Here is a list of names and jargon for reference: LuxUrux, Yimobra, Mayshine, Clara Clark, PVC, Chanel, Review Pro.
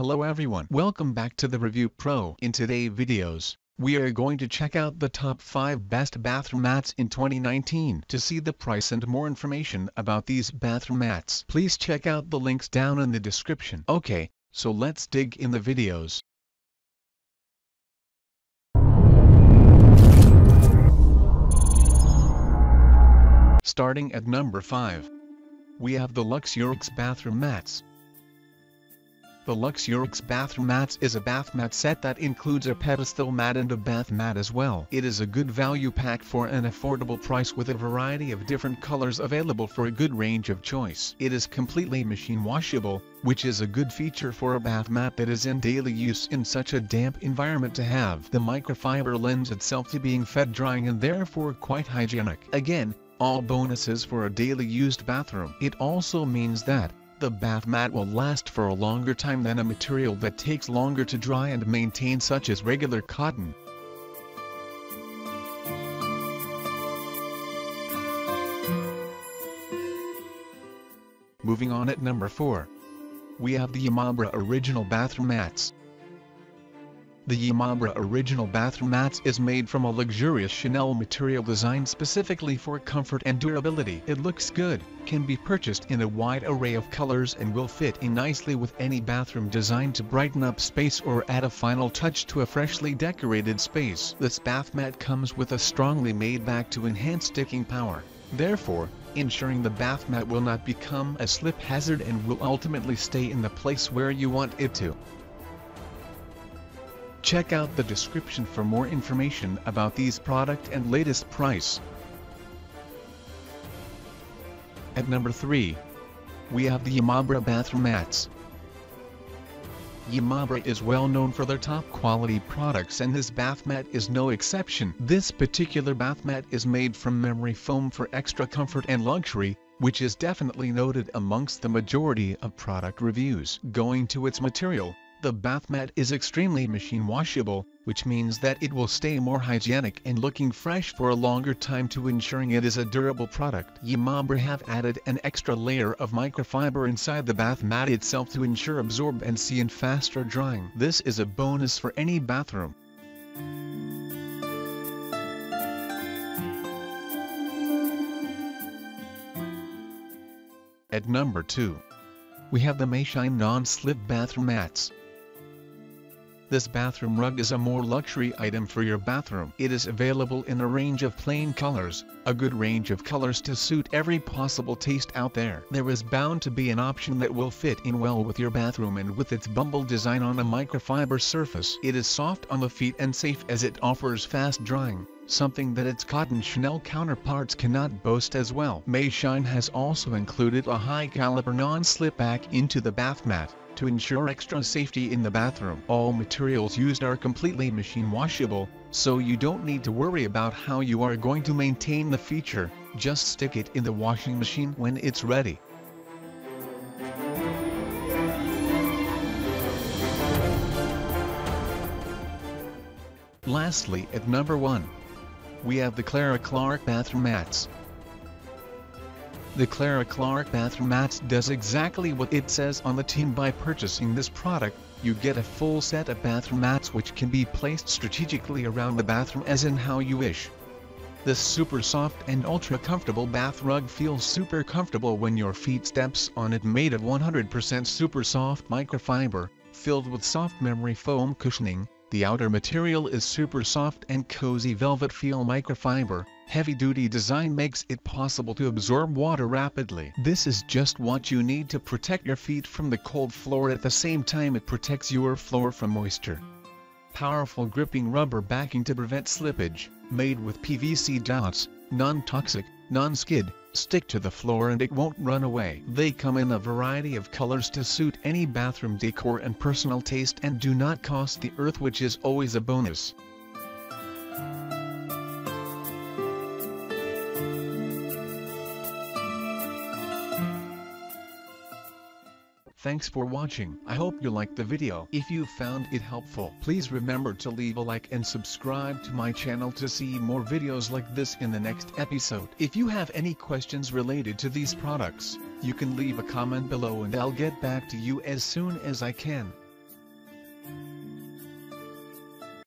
Hello everyone, welcome back to the Review Pro. In today's videos, we are going to check out the top 5 best bathroom mats in 2019. To see the price and more information about these bathroom mats, please check out the links down in the description. Okay, so let's dig in the videos. Starting at number 5, we have the LuxUrux bathroom mats. The LuxUrux bathroom mats is a bath mat set that includes a pedestal mat and a bath mat as well. It is a good value pack for an affordable price with a variety of different colors available for a good range of choice. It is completely machine washable, which is a good feature for a bath mat that is in daily use in such a damp environment to have. The microfiber lends itself to being fed drying and therefore quite hygienic. Again, all bonuses for a daily used bathroom. It also means that the bath mat will last for a longer time than a material that takes longer to dry and maintain, such as regular cotton. Moving on, at number 4, we have the Yimobra Original Bathroom Mats. The Yimobra Original Bathroom Mats is made from a luxurious Chanel material designed specifically for comfort and durability. It looks good, can be purchased in a wide array of colors, and will fit in nicely with any bathroom designed to brighten up space or add a final touch to a freshly decorated space. This bath mat comes with a strongly made back to enhance sticking power, therefore ensuring the bath mat will not become a slip hazard and will ultimately stay in the place where you want it to. Check out the description for more information about these product and latest price. At number 3, we have the Yimobra bathroom mats. Yimobra is well known for their top quality products, and this bath mat is no exception. This particular bath mat is made from memory foam for extra comfort and luxury, which is definitely noted amongst the majority of product reviews. Going to its material, the bath mat is extremely machine washable, which means that it will stay more hygienic and looking fresh for a longer time to ensuring it is a durable product. Yimobra have added an extra layer of microfiber inside the bath mat itself to ensure absorbency and faster drying. This is a bonus for any bathroom. At number 2, we have the Mayshine non-slip bathroom mats. This bathroom rug is a more luxury item for your bathroom. It is available in a range of plain colors, a good range of colors to suit every possible taste out there. There is bound to be an option that will fit in well with your bathroom, and with its bumble design on a microfiber surface, it is soft on the feet and safe as it offers fast drying, something that its cotton Chanel counterparts cannot boast as well. Mayshine has also included a high caliber non-slip back into the bath mat to ensure extra safety in the bathroom. All materials used are completely machine washable, so you don't need to worry about how you are going to maintain the feature. Just stick it in the washing machine when it's ready. Lastly, at number 1, we have the Clara Clark bathroom mats. The Clara Clark bathroom mats does exactly what it says on the tin. By purchasing this product, you get a full set of bathroom mats which can be placed strategically around the bathroom as in how you wish. This super soft and ultra comfortable bath rug feels super comfortable when your feet steps on it. Made of 100% super soft microfiber, filled with soft memory foam cushioning, the outer material is super soft and cozy velvet feel microfiber. Heavy-duty design makes it possible to absorb water rapidly. This is just what you need to protect your feet from the cold floor. At the same time, it protects your floor from moisture. Powerful gripping rubber backing to prevent slippage, made with PVC dots, non-toxic, non-skid, stick to the floor and it won't run away. They come in a variety of colors to suit any bathroom decor and personal taste, and do not cost the earth, which is always a bonus. Thanks for watching. I hope you liked the video. If you found it helpful, please remember to leave a like and subscribe to my channel to see more videos like this in the next episode. If you have any questions related to these products, you can leave a comment below and I'll get back to you as soon as I can.